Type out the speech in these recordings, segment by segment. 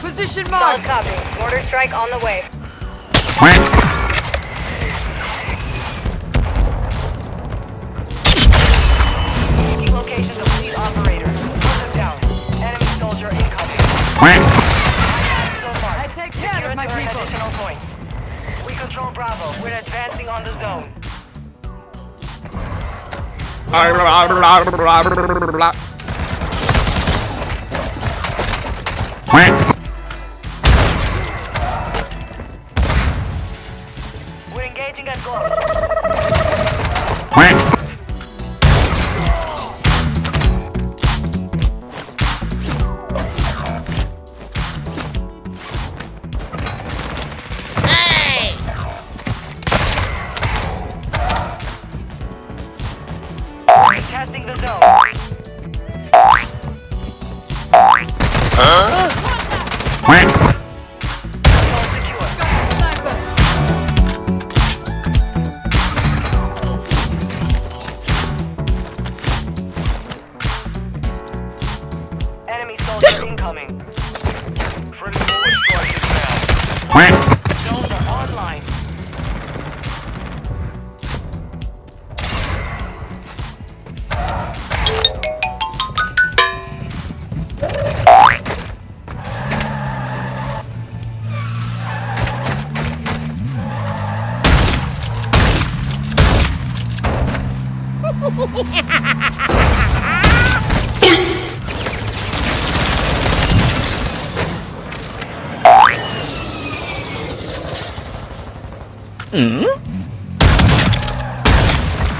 Position mark. Solid copy. Mortar strike on the way. Location of lead operator. Put them down. Enemy soldier incoming. I take care of my people. Additional point. We control Bravo. We're advancing on the zone.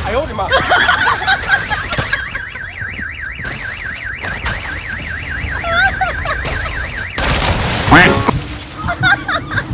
I hold him up.